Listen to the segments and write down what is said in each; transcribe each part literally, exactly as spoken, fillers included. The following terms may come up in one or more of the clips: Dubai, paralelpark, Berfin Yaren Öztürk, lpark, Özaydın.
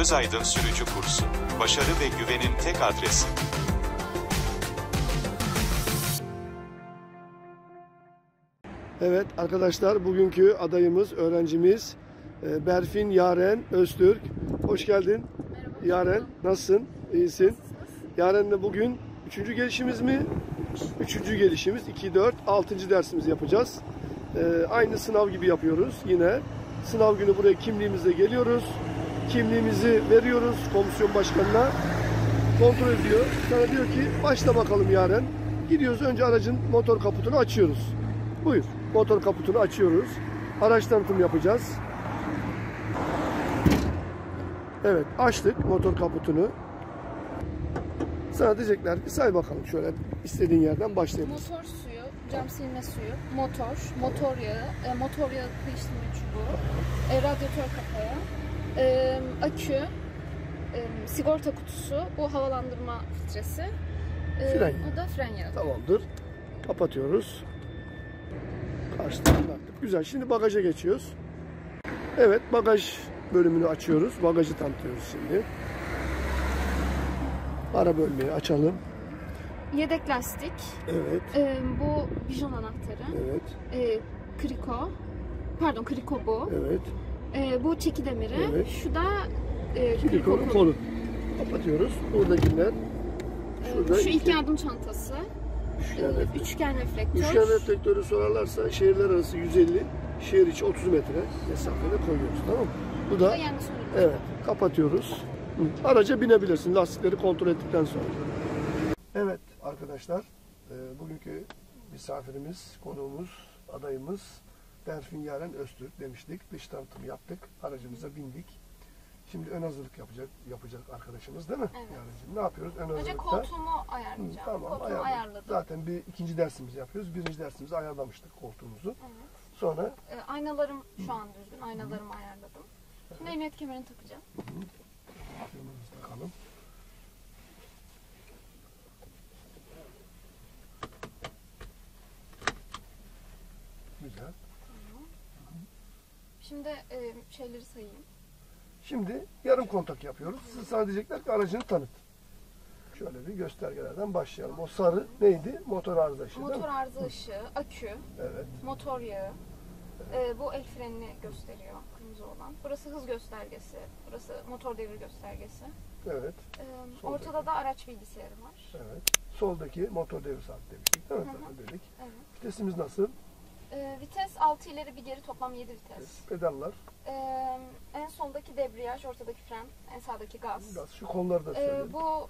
Özaydın sürücü kursu, başarı ve güvenin tek adresi. Evet arkadaşlar, bugünkü adayımız, öğrencimiz Berfin Yaren Öztürk. Hoş geldin. Merhaba. Yaren, nasılsın? İyisin. Yaren'le bugün üçüncü gelişimiz mi? Üçüncü gelişimiz. iki, dört, altıncı dersimizi yapacağız. Ee, aynı sınav gibi yapıyoruz yine. Sınav günü buraya kimliğimizle geliyoruz. Kimliğimizi veriyoruz komisyon başkanına. Kontrol ediyor. Sana diyor ki başla bakalım Yaren. Gidiyoruz, önce aracın motor kaputunu açıyoruz. Buyur. Motor kaputunu açıyoruz. Araç tanıtım yapacağız. Evet, açtık motor kaputunu. Sana diyecekler ki say bakalım, şöyle istediğin yerden başlayalım. Motor suyu, cam silme suyu, motor, motor yağı, motor yağı değiştirme çubuğu, radyatör kapağı, akü, sigorta kutusu, bu havalandırma filtresi, fren. O da fren yağı. Tamamdır. Kapatıyoruz. Güzel. Şimdi bagaja geçiyoruz. Evet, bagaj bölümünü açıyoruz. Bagajı tanıtıyoruz şimdi. Ara bölmeyi açalım. Yedek lastik. Evet. Ee, bu bijon anahtarı. Evet. Ee, kriko. Pardon, kriko bu. Evet. Ee, bu çeki demiri. Evet. Şu da e, kriko kolu. Kapatıyoruz. Buradakiler. Şurada ee, şu ilk yardım çantası. Üçgen reflektör. Üçgen reflektör. Üçgen reflektörü sorarlarsa şehirler arası yüz elli, şehir içi otuz metre mesafede koyuyoruz, tamam mı? Bu da evet, kapatıyoruz. Araca binebilirsin lastikleri kontrol ettikten sonra. Evet arkadaşlar, bugünkü misafirimiz, konuğumuz, adayımız Berfin Yaren Öztürk demiştik. Dış tanıtım yaptık, aracımıza bindik. Şimdi ön hazırlık yapacak yapacak arkadaşımız, değil mi? Evet. Yani ne yapıyoruz ön hazırlıkta? Önce koltuğumu ayarlayacağım. Hı, tamam, koltuğumu ayarladım. Zaten bir ikinci dersimizi yapıyoruz. Birinci dersimizi ayarlamıştık koltuğumuzu. Evet. Sonra e, aynalarım şu an düzgün. Aynalarımı Hı. ayarladım. Evet. Şimdi emniyet kemerini takacağım. Hı -hı. Takalım. Güzel. Hı -hı. Hı -hı. Şimdi e, şeyleri sayayım. Şimdi yarım kontak yapıyoruz. Siz sana diyecekler ki aracını tanıt. Şöyle bir göstergelerden başlayalım. O sarı neydi? Motor arıza ışığı. Motor arıza ışığı, akü, evet. Motor yağı. Evet. Ee, bu el frenini gösteriyor, kırmızı olan. Burası hız göstergesi, burası motor devir göstergesi. Evet. Ee, ortada da araç bilgisayarı var. Evet. Soldaki motor devir saat demiştik, değil mi? Dedik. Evet. Vitesimiz nasıl? Ee, vites altı ileri bir geri, toplam yedi vites. Pedallar. Ee, en soldaki debriyaj, ortadaki fren, en sağdaki gaz. Gaz. Şu kolları da söyleyeyim. Ee, bu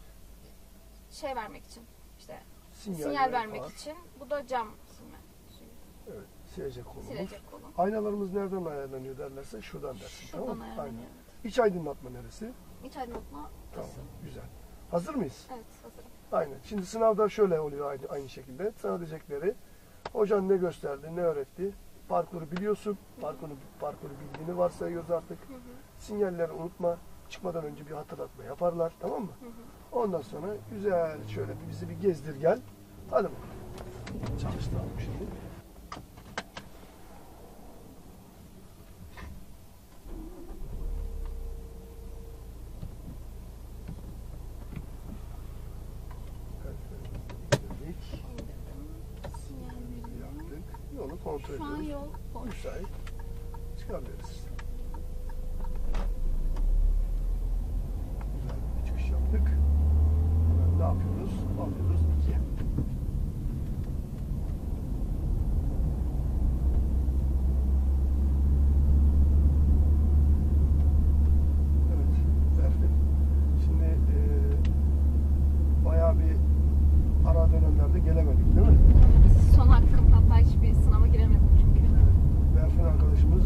şey vermek için, işte sinyal, sinyal vermek var. için. Bu da cam silme suyu. Evet, silecek kolumuz. Silecek kolum. Aynalarımız nereden ayarlanıyor derlerse şuradan dersin. Şuradan tamam? ayarlanıyor. Aynen. İç aydınlatma neresi? İç aydınlatma. Tamam, güzel. Hazır mıyız? Evet, hazırım. Aynen. Şimdi sınavda şöyle oluyor aynı, aynı şekilde. Sana diyecekleri hocan ne gösterdi, ne öğretti? Parkuru biliyorsun, parkuru, parkuru bildiğini varsayıyoruz artık. Hı hı. Sinyalleri unutma, çıkmadan önce bir hatırlatma yaparlar, tamam mı? Hı hı. Ondan sonra güzel şöyle bizi bir gezdir gel. Hadi bakalım. Çalıştıralım şimdi. Kontrol ediyoruz. Yol boş. Müsait. Çıkarıyoruz. Güzel bir çıkış yaptık. Ne yapıyoruz? Alıyoruz ikiye. Evet. Berfin. Şimdi e, bayağı bir ara dönemlerde gelemedik, değil mi? Son hakkım, hatta hiçbir sınava giremedim çünkü. Evet, Berfin arkadaşımız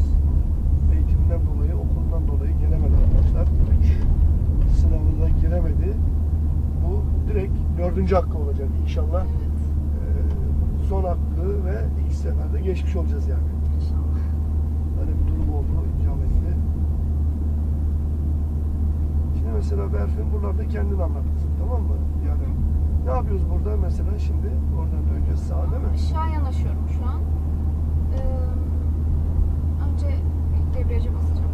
eğitiminden dolayı, okuldan dolayı gelemedi arkadaşlar. üç sınavına giremedi. Bu direkt dördüncü hakkı olacak inşallah. Evet. Ee, son hakkı ve ilk seferde geçmiş olacağız yani. İnşallah. Öyle bir durum oldu inşallah. Şimdi mesela Berfin buralarda kendini anlatsın, tamam mı? Yani ne yapıyoruz burada mesela şimdi? Oradan döneceğiz sağa, değil mi? Aşağı yanaşıyorum şu an. Ee, önce debriyaja basacağım.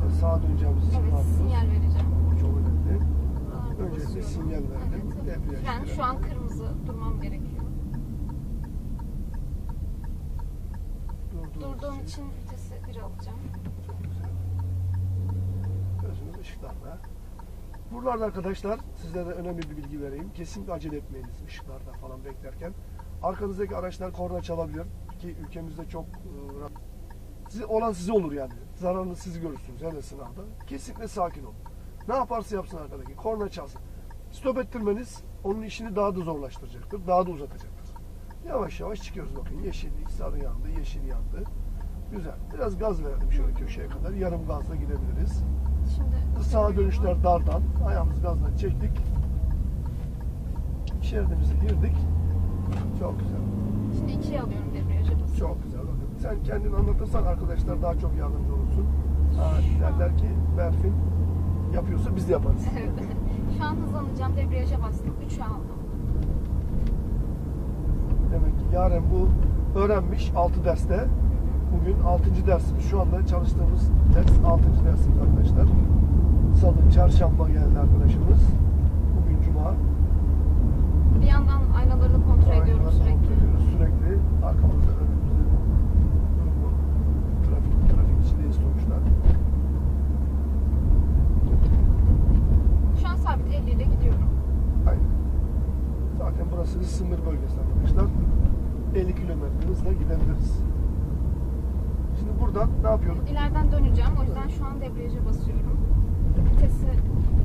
Yani sağ sağa döneceğimiz için evet, sinyal vereceğim. Çok önemli. Öncelikle sinyal verdim. Evet, evet. Yani şu an kırmızı durmam gerekiyor. Durduğum, Durduğum için vitesi bir alacağım. Çok güzel. Gözünüz ışıklarda. Buralarda arkadaşlar sizlere önemli bir bilgi vereyim. Kesinlikle acele etmeyiniz ışıklarda falan beklerken. Arkanızdaki araçlar korna çalabilir ki ülkemizde çok ıı, size, olan size olur yani. Zararını siz görürsünüz hele sınavda. Kesinlikle sakin olun. Ne yaparsa yapsın arkadaki korna çalsın. Stop ettirmeniz onun işini daha da zorlaştıracaktır. Daha da uzatacaktır. Yavaş yavaş çıkıyoruz bakın. Yeşil, sarı yandı, yeşil yandı. Güzel. Biraz gaz verelim şöyle köşeye kadar. Yarım gazla gidebiliriz. Şimdi sağa dönüşler dardan. Ayağımızı gazdan çektik. Şeridimize girdik. Çok güzel. Şimdi ikiye alıyorum debriyajı. Çok güzel. Sen kendin anlatırsan arkadaşlar daha çok yardımcı olursun. Derler ki Berfin yapıyorsa biz de yaparız. Evet. Şu an hızlanacağım. Debriyaja bastım. üçe aldım. Demek ki Yaren bu öğrenmiş altı derste. Bugün altıncı dersimiz. Şu anda çalıştığımız ders altıncı dersimiz arkadaşlar. Salı, çarşamba geldi arkadaşımız. Bugün cuma. Bir yandan aynalarını kontrol aynalarını ediyorum sürekli. Kontrol ediyoruz. Sürekli arkamızda önümüzde trafik, trafik içindeyiz sonuçta. Şu an sabit elli ile gidiyorum. Aynen. Zaten burası sınır bölgesi arkadaşlar. elli kilometre hızla gidebiliriz. Şimdi buradan ne yapıyorum? İleriden döneceğim. O yüzden şu an debriyaja basıyorum. Vitesi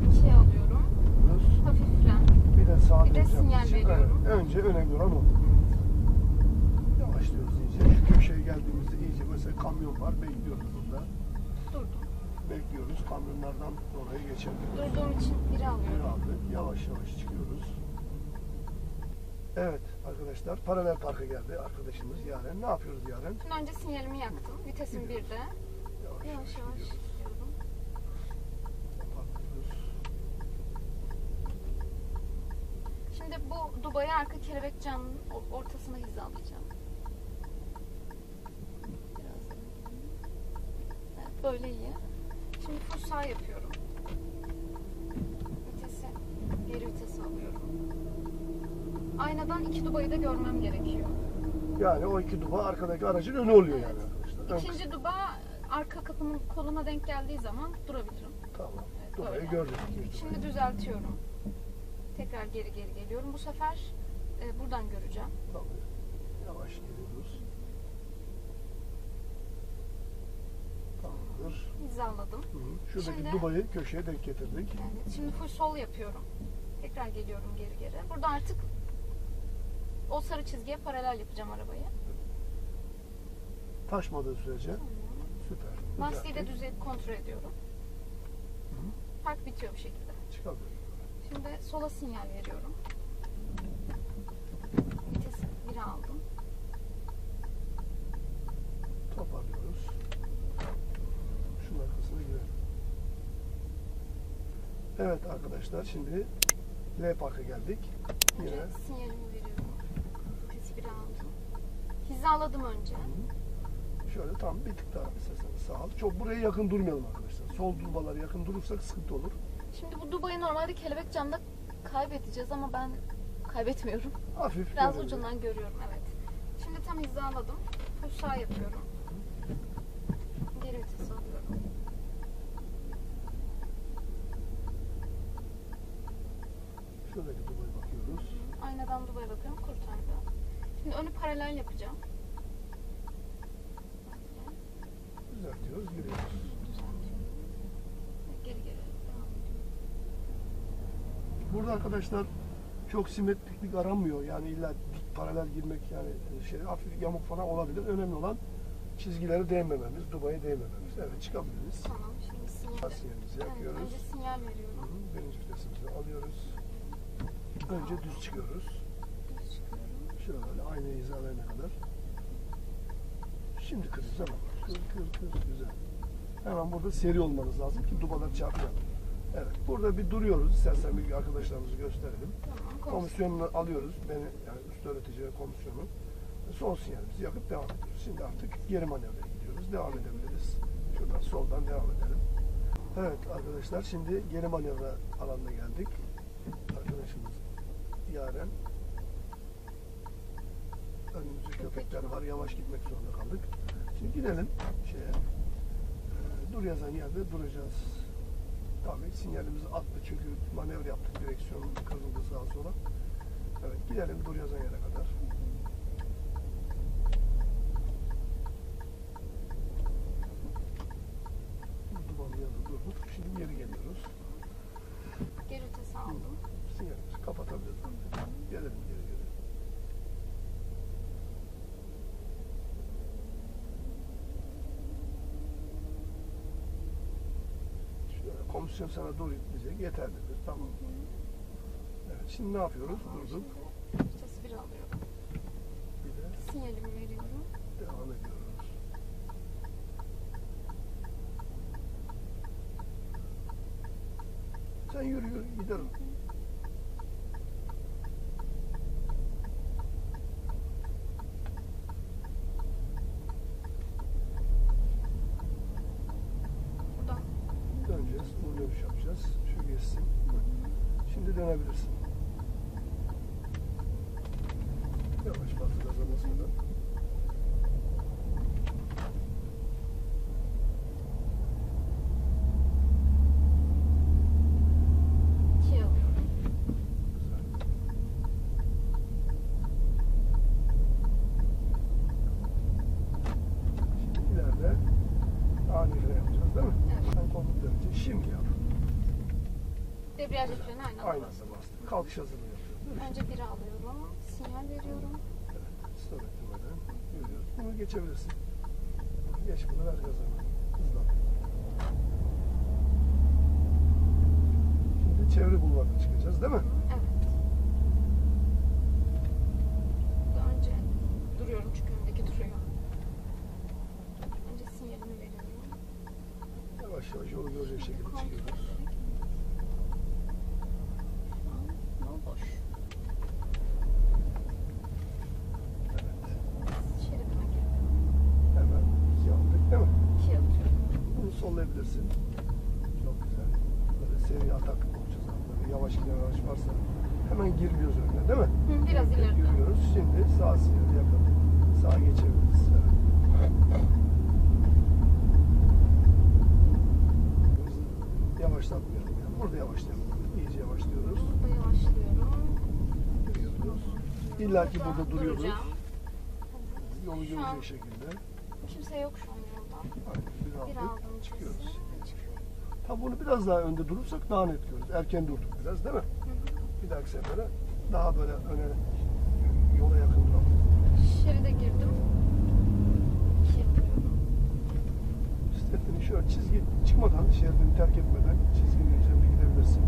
ikiye alıyorum. Öz. Hafif fren. Bir de sağa döneceğim. Bir de sinyal için veriyorum. Evet. Önce önemli olan o. Yavaşlıyoruz iyice. Şu köşeye geldiğimizde iyice mesela kamyon var. Bekliyoruz burada. Durdum. Bekliyoruz. Kamyonlardan oraya geçelim. Durduğum için biri alıyorum. Biri aldık. Yavaş yavaş çıkıyoruz. Evet arkadaşlar, paralel parka geldi arkadaşımız Yaren. Ne yapıyoruz Yaren? Şimdi önce sinyalimi yaktım. Vitesim birde. Yavaş yavaş, yavaş gidiyorum. Şimdi bu Dubai arka kelebek camının ortasına hizalayacağım. Biraz evet, böyle iyi. Şimdi full sağ yapıyorum. Vitesi, geri vitesi alıyorum. Aynadan iki Dubai'yi de görmem gerekiyor. Yani o iki Dubai arkadaki aracın önü oluyor evet. Yani arkadaşlar. İkinci Dubai arka kapının koluna denk geldiği zaman durabilirim. Tamam. Evet, Dubai'yi gördük. Şimdi Dubai. Düzeltiyorum. Tekrar geri geri geliyorum. Bu sefer e, buradan göreceğim. Tamam. Yavaş geliyoruz. Tamamdır. Hizaladım. Hı. Şuradaki şimdi, Dubai'yi köşeye denk getirdik. Evet, şimdi full sol yapıyorum. Tekrar geliyorum geri geri. Burada artık o sarı çizgiye paralel yapacağım arabayı. Taşmadığı sürece. Tamam. Süper. Lastiği de düzeyip kontrol ediyorum. Hı. Park bitiyor bu şekilde. Çıkabiliyorum. Şimdi sola sinyal veriyorum. Vitesi bire aldım. Toparlıyoruz. Şunun arkasına girelim. Evet arkadaşlar şimdi L parka geldik. Yine evet, sinyalimi veriyorum. Hizaladım önce. Hı. Şöyle tam bir tık daha isterseniz sağ ol. Çok buraya yakın durmayalım arkadaşlar. Sol durmalara yakın durursak sıkıntı olur. Şimdi bu Dubai'yi normalde kelebek camda kaybedeceğiz ama ben kaybetmiyorum. Hafif. Biraz görünüyor. Ucundan görüyorum evet. Şimdi tam hizaladım. Full sağ yapıyorum. Hı. Geri vitesi alıyorum. Şuradaki Dubai'ye bakıyoruz. Aynadan Dubai'ye bakıyorum. Kurtardı. Şimdi önü paralel yapacağım. Düzeltiyoruz, giriyoruz. Düzeltiyoruz. Geri geri devam ediyoruz. Burada arkadaşlar çok simetriklik aranmıyor. Yani illa paralel girmek yani şey hafif yamuk falan olabilir. Önemli olan çizgilere değmememiz, Dubai'ye değmememiz. Evet çıkabiliriz. Tamam şimdi sinyalimizi evet, yapıyoruz. Önce sinyal veriyorum. Hı -hı. Birinci vitesimizi alıyoruz. Önce tamam. Düz çıkıyoruz. Şöyle aynayı hizalayana kadar. Şimdi kırıyoruz hemen. Kır kır kır. Güzel. Hemen burada seri olmanız lazım ki dubalar çarpmayalım. Evet. Burada bir duruyoruz. İstersen bir arkadaşlarımızı gösterelim. Tamam, komisyonunu alıyoruz. Beni yani üst öğretici komisyonu. Sol sinyalimizi yakıp devam ediyoruz. Şimdi artık geri manevraya gidiyoruz. Devam edebiliriz. Şuradan soldan devam edelim. Evet arkadaşlar, şimdi geri manevra alanına geldik. Arkadaşımız Yaren. Önümüzde köpekler var, yavaş gitmek zorunda kaldık. Şimdi gidelim şeye. E, dur yazan yerde duracağız. Tabii sinyalimizi attı çünkü manevra yaptık, direksiyon kırıldı sağa sola. Evet, gidelim dur yazan yere kadar. Şimdi geri geliyoruz. Geri vitesi aldım. Sinyalimizi kapatabiliriz. Gelelim geri geri. Şöyle, komisyon sana dur diyecek. Yeter dedi. Tamam. Evet, şimdi ne yapıyoruz? Durduk. Vitesi bir alıyorum. Bir de sinyalimi veriyorum. Devam ediyoruz. Sen yürü yürü giderim. Buradan. Döneceğiz. Bu dönüş yapacağız. Şu geçsin. Şimdi dönebilirsin. Yavaş bastı kazanmasında. Debriyaj freni aynı anda bastık. Kalkış hazırlığı yapıyoruz. Önce biri alıyorum, sinyal veriyorum. Evet, stop ettirmeden yürüyoruz. Bunu geçebilirsin. Geç bunu, ver gazını. Hızlan. Şimdi çevre bulvarına çıkacağız değil mi? Evet. Daha önce duruyorum çünkü önündeki duruyor. Önce sinyalimi veriyorum. Yavaş yavaş yolu görecek şekilde çıkıyoruz. Sollayabilirsin. Çok güzel. Böyle seri atak olacağız. Böyle yavaş giden araç varsa hemen girmiyoruz önüne değil mi? Hı, biraz evet, ileride. Yürüyoruz. Şimdi sağ siyeri yakın. Sağa geçebiliriz. Evet. Yavaşlatmayalım. Yani. Burada yavaşlayalım. İyice yavaşlıyoruz. Burada yavaşlıyorum. Yürüyoruz. İlla ki burada, burada duruyoruz. Duracağım. Yolu görecek şekilde. Kimse yok şu an yolda. Bir aldık, bir aldım, çıkıyoruz. Tabi bunu biraz daha önde durursak daha net görürüz. Erken durduk biraz değil mi? Hı hı. Bir dahaki sefere daha böyle öne, yola yakın duralım. Şeride girdim. İstediğini şöyle çizgi çıkmadan, şeridini terk etmeden çizginin üzerinde gidebilirsin.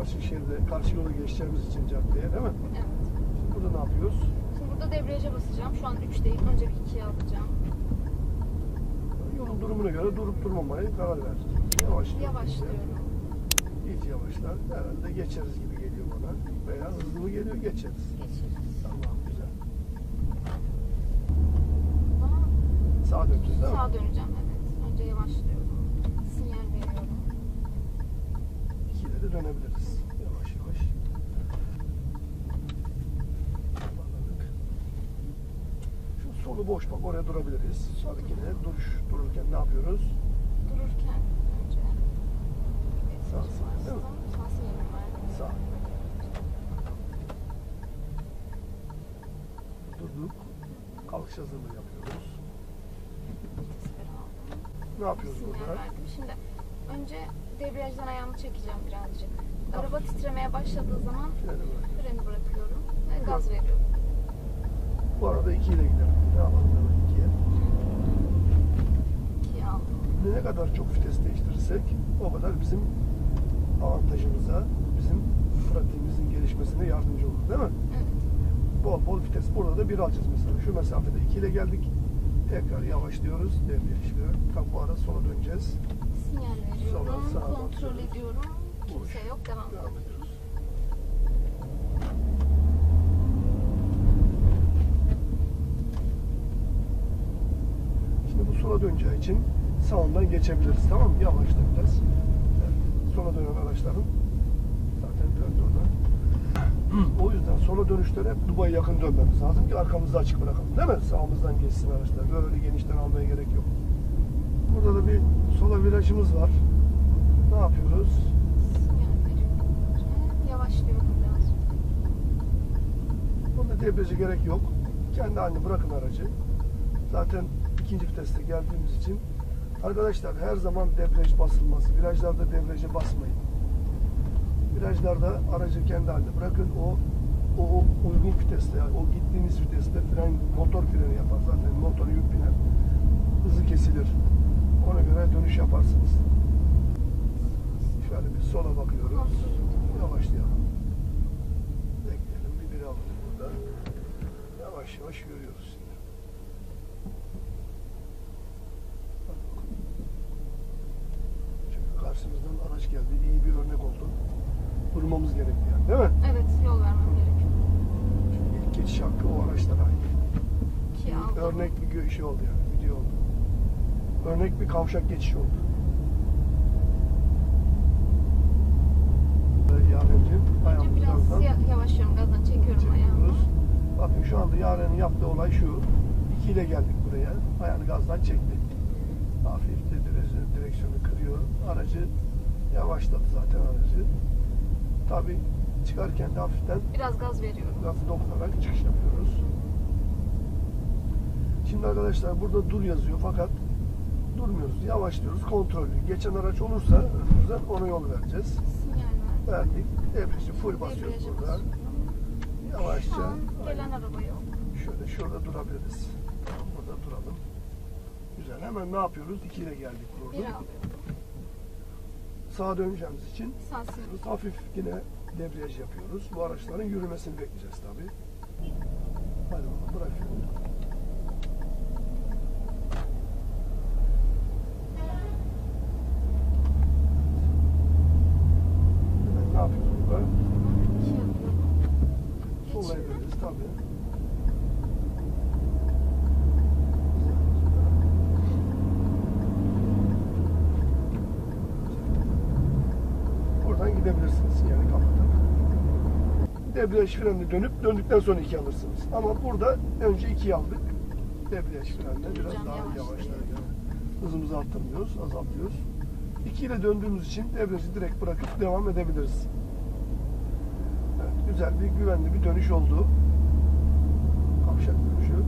Karşı şeride, karşı yola geçeceğimiz için caddeye değil mi? Evet. Şimdi burada ne yapıyoruz? Şimdi burada debriyaja basacağım. Şu an üç değil. Önce bir ikiye alacağım. Yolun durumuna göre durup durmamaya karar ver. Yavaşlıyorum. Yavaşlıyorum. İyice yavaşlar. Herhalde geçeriz gibi geliyor bana. Veya hızlı mı geliyor? Geçeriz. Geçeriz. Tamam, güzel. Daha sağa döneceğiz değil mi? Sağa döneceğim, evet. Önce yavaşlıyorum. Sinyal veriyorum. İkide de dönebiliriz. Yavaş yavaş. Şu solu boş, bak oraya durabiliriz. Sonraki de duruş, dururken ne yapıyoruz? Dururken önce sağ sağ değil mi? Sağ sağ. Sağ. Durduk. Kalkış hazırlığı yapıyoruz. Ne yapıyoruz burada? Şimdi önce debriyajdan ayağımı çekeceğim birazcık. Araba titremeye başladığı zaman freni bırakıyorum ve gaz veriyorum. Bu arada ikiyle gidelim. Ne alalım hemen ikiye. ikiye aldım. Ne kadar çok vites değiştirirsek o kadar bizim avantajımıza, bizim pratiğimizin gelişmesine yardımcı olur değil mi? Evet. Bol bol vites. Burada da bir alacağız mesela. Şu mesafede ikiyle geldik. Tekrar yavaşlıyoruz. Debriyajlıyor. Tam bu ara sola döneceğiz. Sinyal veriyorum, kontrol ediyorum, kimse yok, devam ediyoruz. döneceği için sağından geçebiliriz, tamam mı? Yavaşla biraz. Evet. Sola dönen araçların zaten döndü orada. O yüzden sola dönüşlere hep Dubai yakın dönmemiz lazım ki arkamızı açık bırakalım, değil mi? Sağımızdan geçsin araçlar. Böyle genişten almaya gerek yok. Burada da bir sola virajımız var. Ne yapıyoruz? Yavaşlıyoruz biraz. Bunda debriyaja gerek yok. Kendi haline bırakın aracı. Zaten ikinci viteste geldiğimiz için arkadaşlar her zaman debriyaj basılmaz. Virajlarda debriyaja basmayın. Virajlarda aracı kendi haline bırakın. O o uygun viteste, yani o gittiğiniz viteste fren, motor freni yapar zaten. Motora yük biner. Hızı kesilir. Ona göre dönüş yaparsınız. Şöyle bir sola bakıyoruz. Yavaşlayalım. Bekleyelim. Bir biri aldık burada. Yavaş yavaş yürüyoruz şimdi. Çünkü karşımızdan araç geldi. İyi bir örnek oldu. Durmamız gerekli yani, değil mi? Evet, yol vermem gerekiyor. Çünkü ilk geçiş hakkı o araçlara ait. İlk örnek bir şey oldu yani. Video oldu. Örnek bir kavşak geçişi oldu. Yaren'cim, önce biraz gazdan yavaşlıyorum, gazdan çekiyorum çekiyoruz. Ayağımı. Bakın şu anda Yaren'in yaptığı olay şu. iki ile geldik buraya. Ayağını gazdan çektik. Hafif de direksiyonu kırıyor. Aracı yavaşladı zaten aracı. Tabii çıkarken de hafiften biraz gaz veriyorum. Gazı dokunarak çıkış yapıyoruz. Şimdi arkadaşlar burada dur yazıyor fakat durmuyoruz. Yavaşlıyoruz. Kontrollü. Geçen araç olursa önümüzden ona yol vereceğiz. Verdik. Debriyaja full basıyoruz burada. Yavaşça. Tamam, gelen araba yok. Şöyle şurada durabiliriz. Tamam, burada duralım. Güzel. Hemen ne yapıyoruz? iki ile geldik burada. Bir sağa döneceğimiz için Sağ hafif yine debriyaj yapıyoruz. Bu araçların yürümesini bekleyeceğiz tabii. Hadi bakalım, bırakıyorum. Gidebilirsiniz yani kapatıp. Debriyaj frenine dönüp döndükten sonra iki alırsınız. Ama burada önce iki aldık. Debriyaj frenine biraz daha yavaşlar. Hızımızı arttırmıyoruz, azaltıyoruz. iki ile döndüğümüz için debriyajı direkt bırakıp devam edebiliriz. Evet, güzel bir güvenli bir dönüş oldu. Kavşak dönüşü.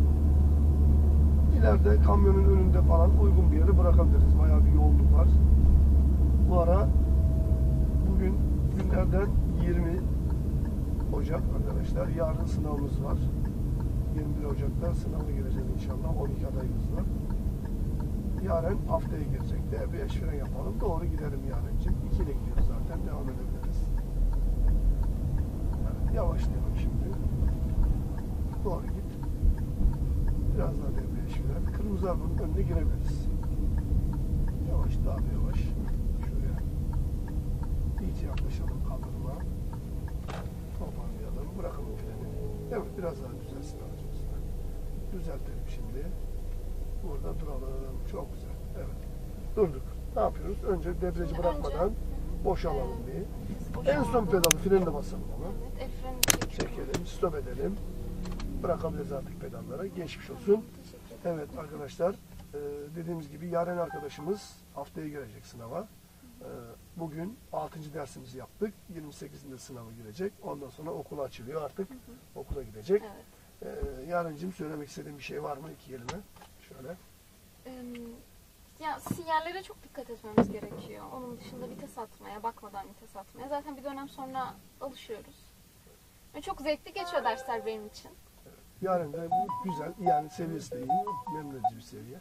İleride kamyonun önünde falan uygun bir yere bırakabiliriz. Bayağı bir yoğunluk var. Bu ara bugün günlerden yirmi Ocak arkadaşlar. Yarın sınavımız var. yirmi bir Ocak'ta sınava gireceğiz inşallah. on iki adayımız var. Yaren haftaya girecek. Debriyaj fren yapalım. Doğru gidelim Yaren'cim. iki ile gidiyoruz zaten. Devam edebiliriz. Evet, yavaşlayalım şimdi. Doğru git. Biraz daha debriyaj fren. Kırmızı arabanın önüne girebiliriz. Yavaş, daha da yavaş. İyice yaklaşalım kaldırıma. Toparlayalım. Bırakalım freni. Evet, biraz daha düzelsin aracımızdan. Düzeltelim şimdi. Burada duralım. Çok güzel. Evet. Durduk. Ne yapıyoruz? Önce debriyajı bırakmadan boşalalım diye. En son pedalı, freni de basalım ona. Evet, el freni çekelim. Stop edelim. Bırakabiliriz artık pedallara. Geçmiş olsun. Evet arkadaşlar. Dediğimiz gibi Yaren arkadaşımız haftaya girecek sınava. Bugün altıncı dersimizi yaptık. yirmi sekizinde sınava girecek. Ondan sonra okul açılıyor artık. Hı hı. Okula gidecek. Evet. Ee, Yarencim, söylemek istediğin bir şey var mı? İki kelime. Şöyle. Ya, sinyallere çok dikkat etmemiz gerekiyor. Onun dışında vites atmaya, bakmadan vites atmaya. Zaten bir dönem sonra alışıyoruz. Ve çok zevkli geçiyor dersler benim için. Evet. Yaren de güzel. Yani seviyesi de iyi. Memnun edici bir seviye.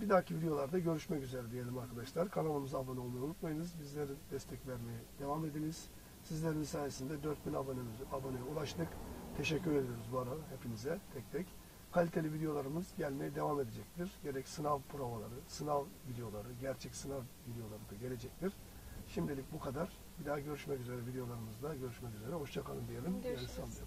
Bir dahaki videolarda görüşmek üzere diyelim arkadaşlar. Kanalımıza abone olmayı unutmayınız. Bizlere destek vermeye devam ediniz. Sizlerin sayesinde dört bin aboneye ulaştık. Teşekkür ediyoruz bu ara hepinize tek tek. Kaliteli videolarımız gelmeye devam edecektir. Gerek sınav provaları, sınav videoları, gerçek sınav videoları da gelecektir. Şimdilik bu kadar. Bir daha görüşmek üzere videolarımızda. Görüşmek üzere. Hoşça kalın diyelim. Görüşürüz.